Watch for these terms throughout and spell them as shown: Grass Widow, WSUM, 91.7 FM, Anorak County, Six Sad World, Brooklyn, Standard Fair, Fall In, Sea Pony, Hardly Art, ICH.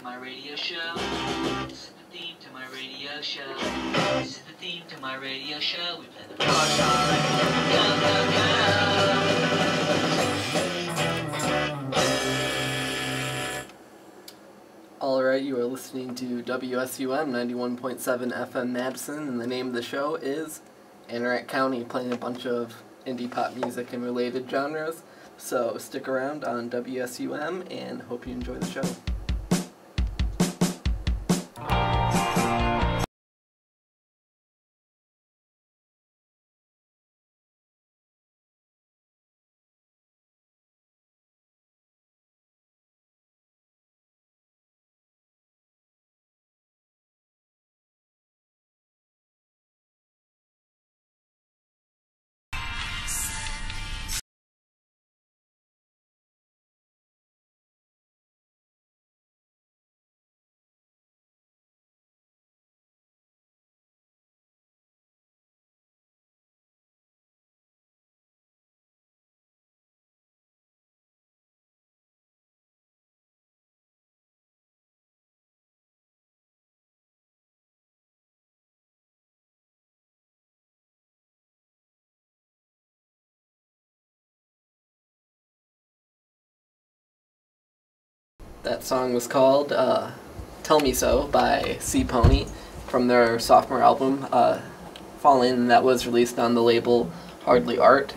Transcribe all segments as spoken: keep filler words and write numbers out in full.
to my radio show. This is the theme to my radio show. This is the theme to my radio show. We play the rock star and go, go, go. Alright, you are listening to W S U M ninety-one point seven F M Madison, and the name of the show is Anorak County, playing a bunch of indie pop music and related genres. So stick around on W S U M and hope you enjoy the show. That song was called uh, Tell Me So by Sea Pony from their sophomore album, uh, Fall In, that was released on the label Hardly Art.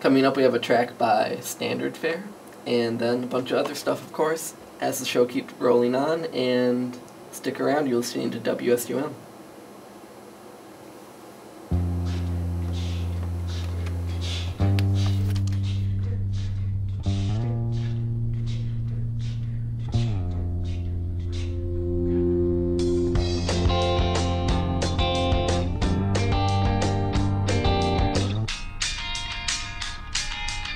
Coming up we have a track by Standard Fair, and then a bunch of other stuff, of course, as the show keeps rolling on, and stick around, you're listening to W S U M. Listening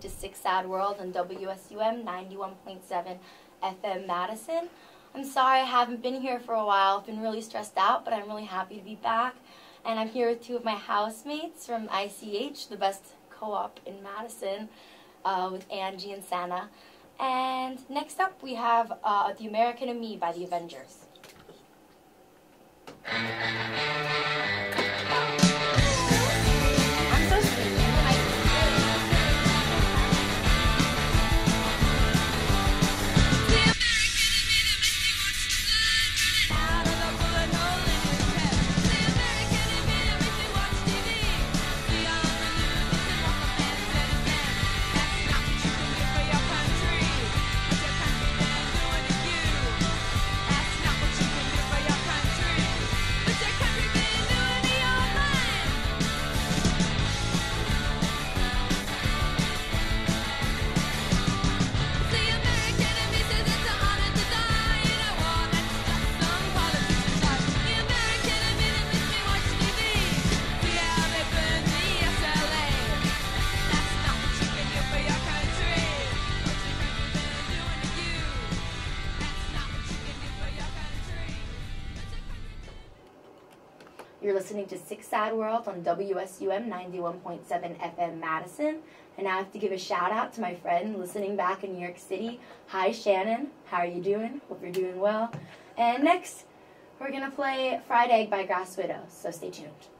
to Six Sad World on W S U M ninety-one point seven F M Madison. I'm sorry I haven't been here for a while. I've been really stressed out, but I'm really happy to be back. And I'm here with two of my housemates from I C H, the best co-op in Madison, uh, with Angie and Santa. And next up we have uh, The American and Me by The Avengers. You're listening to Six Sad World on W S U M ninety-one point seven F M Madison. And I have to give a shout out to my friend listening back in New York City. Hi Shannon, how are you doing? Hope you're doing well. And next, we're going to play Fried Egg by Grass Widow, so stay tuned.